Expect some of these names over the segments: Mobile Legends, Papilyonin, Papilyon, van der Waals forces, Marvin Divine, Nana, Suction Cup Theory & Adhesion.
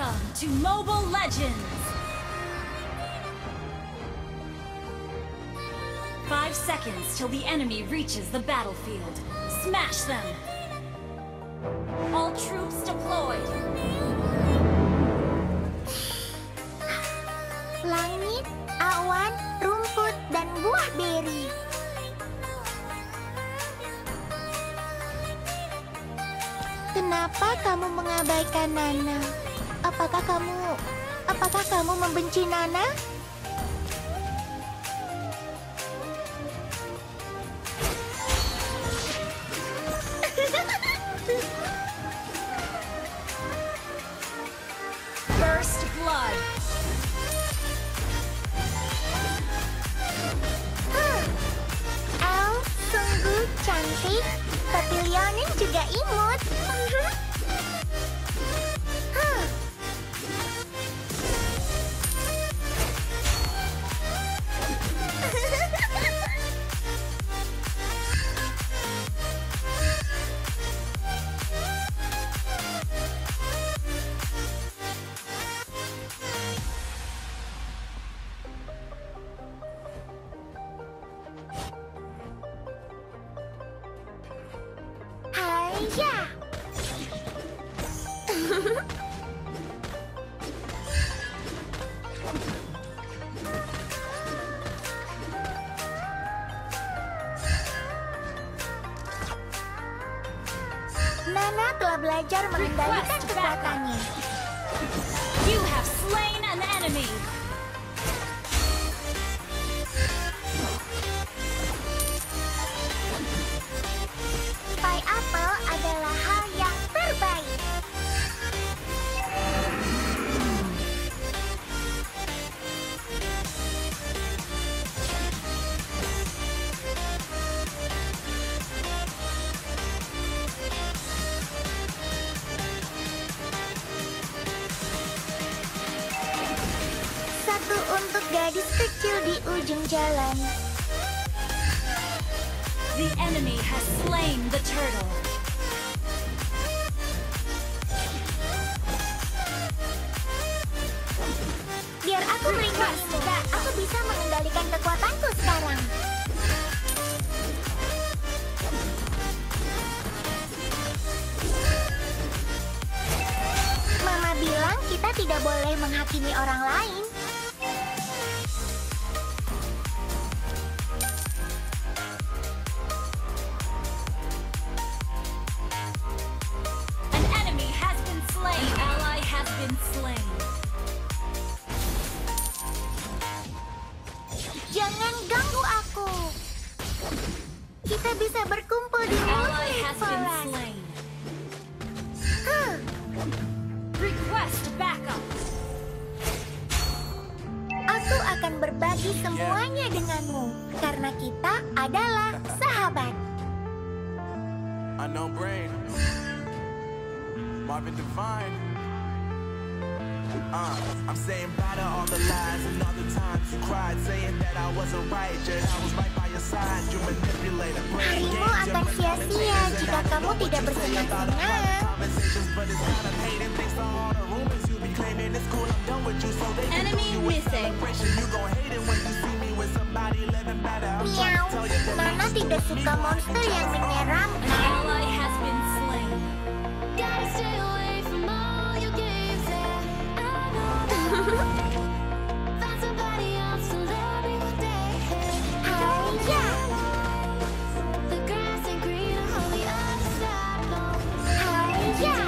Welcome to Mobile Legends! 5 seconds till the enemy reaches the battlefield. Smash them! All troops deployed! Langit, awan, rumput, dan buah beri. Kenapa kamu mengabaikan Nana? Apakah kamu membenci Nana? First blood. El sungguh cantik. Papilyonin juga imut. Yeah. Nana telah belajar mengendalikan kekuatannya. You have slain an enemy. Untuk gadis kecil di ujung jalan. The enemy has slain the turtle. Biar aku melindungimu. Aku bisa mengendalikan kekuatanku sekarang. Mama bilang kita tidak boleh menghakimi orang lain. Jangan ganggu aku. Kita bisa berkumpul di rumah. Request backup. Aku akan berbagi semuanya denganmu karena kita adalah sahabat. Unknown brain. Marvin Divine. I'm saying bye to all the lies and all the times you cried, saying that I wasn't right, yet I was right by your side. You manipulator, playing games, you're manipulating, and I don't know what you say about a lot of conversations, but it's kind of hating things to all the rumors you be claiming. It's cool, I'm done with you, so they can do you a celebration. You gon' hate it when you see me with somebody living better. I'm trying to tell you that Nana tidak suka monster yang menyeramkan. Ally has been slain. Gotta stay away from all your games. Find somebody else to love you today. Oh yeah. The grass ain't greener on the other side. Oh yeah.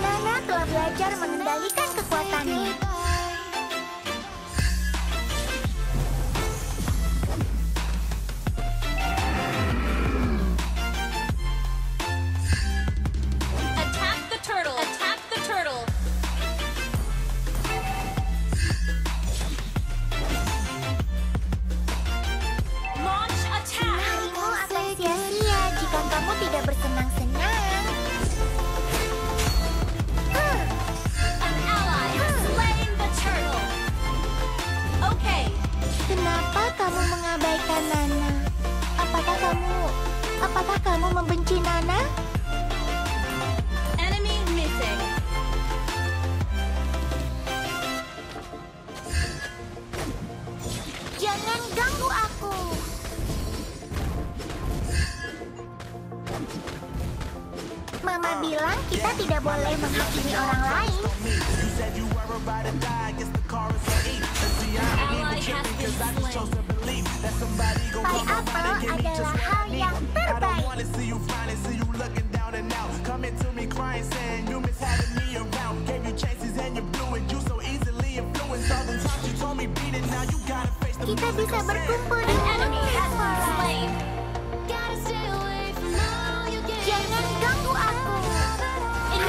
Nana telah belajar mengendalikan kekuatannya. Apakah kamu membenci Nana? Enemy missing. Namun kita tidak boleh menghakimi orang lain. Buy apple adalah hal yang terbaik. Kita bisa berkumpul di alam.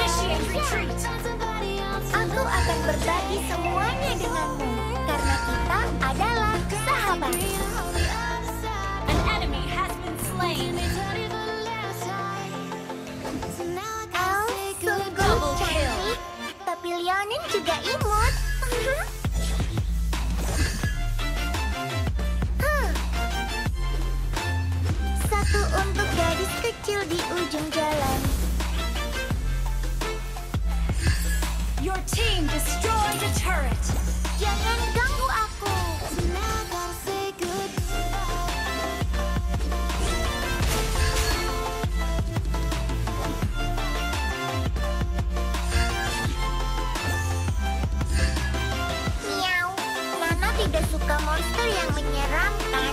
Aku akan berbagi semuanya denganmu karena kita adalah sahabat. An enemy has been slain. Double kill. Papilyonin juga imut. Satu untuk gadis kecil di ujung jalan. Your team destroyed a turret. Jangan ganggu aku. Miau. Nana tidak suka monster yang menyeramkan.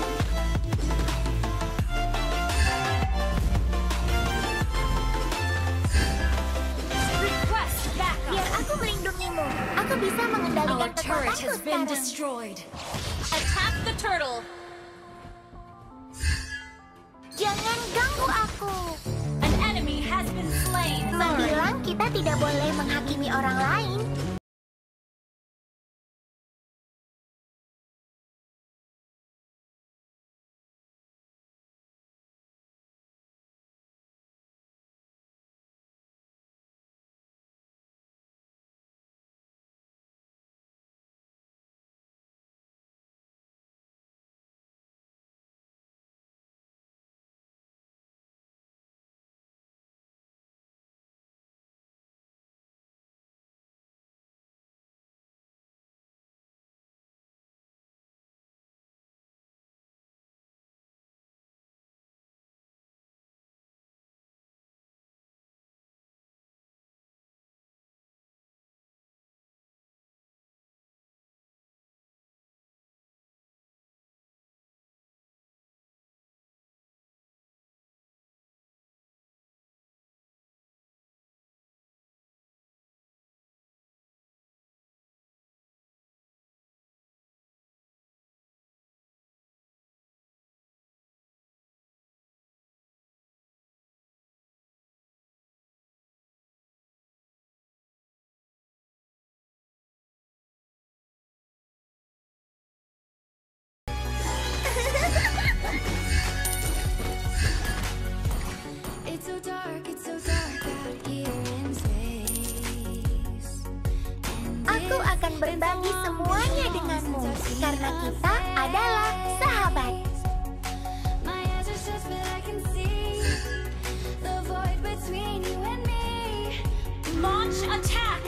Our turret has been destroyed. Attack the turtle. Jangan ganggu aku. An enemy has been slain. Saya bilang kita tidak boleh menghakimi orang lain. Aku akan berbagi semuanya denganmu karena kita adalah sahabat. Launch attack.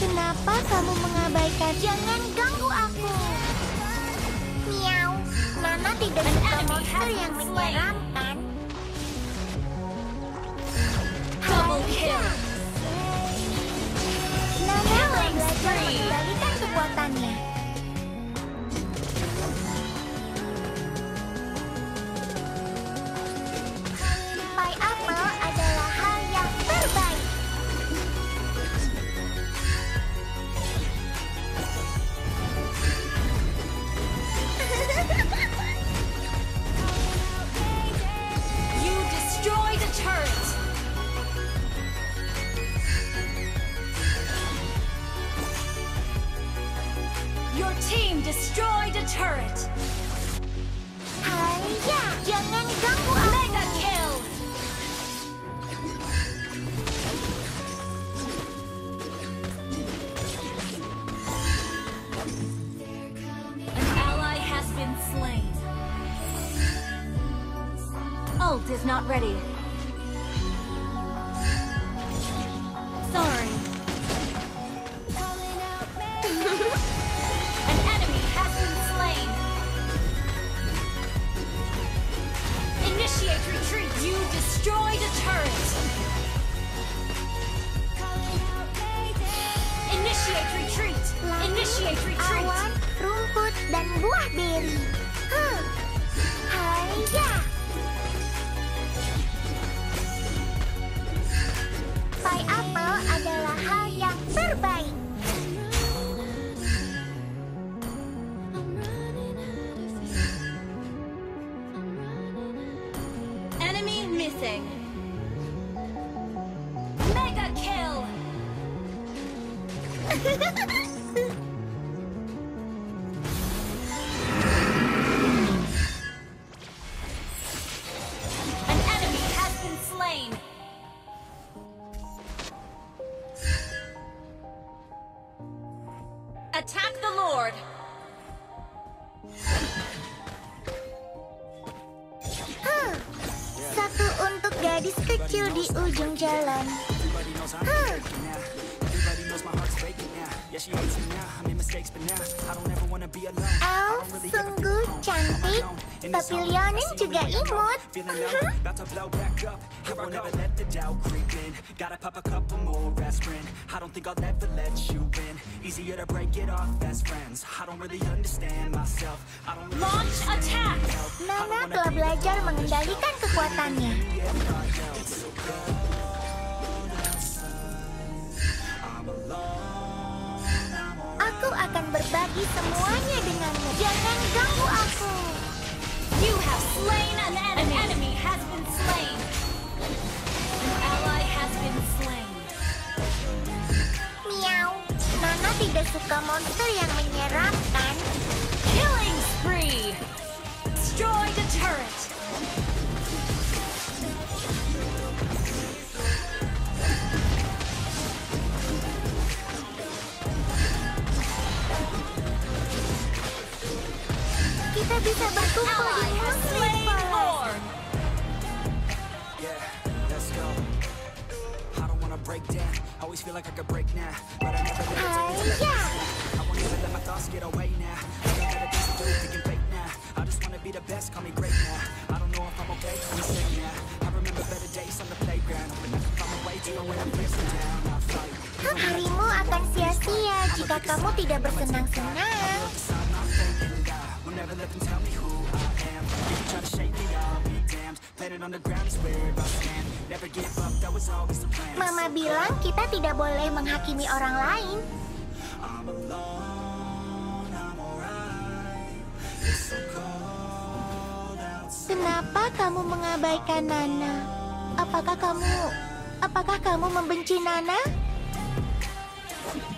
Kenapa kamu mengabaikan? Jangan ganggu aku. Miau. Nana tidak suka monster yang menyeramkan. Double kill. Nana belajar mengembalikan kekuatannya. Pai apple adalah hal yang terbaik. Team destroyed a turret. Hiya! Jangan ganggu aku. Mega kill. An ally has been slain. Ult is not ready. Sorry. An enemy has been slain. Initiate retreat. You destroyed a turret. Initiate retreat. Initiate retreat. Awan, rumput, dan buah beri. Haya. Pineapple adalah hal yang terbaik. Mega kill. An enemy has been slain. Attack the Lord. Gadis kecil di ujung jalan. Oh, sungguh cantik. Papilyon juga imut. Launch attack. Nana telah belajar mengendalikan kekuatannya. Aku akan berbagi semuanya denganmu. Jangan ganggu aku. You have slain an enemy. An enemy has been slain. An ally has been slain. Meow. Nana tidak suka monster yang menyeramkan. Killing spree. Destroy the turret. Kita bisa berkumpul di Muslim Farm. Harimu akan sia-sia jika kamu tidak bersenang-senang. Let them tell me who I am. If you try to shake it, I'll be damned. Planted on the ground is where I stand. Never give up, that was always the plan. Mama bilang kita tidak boleh menghakimi orang lain. I'm alone, I'm alright. It's so cold outside. Kenapa kamu mengabaikan Nana? Apakah kamu membenci Nana?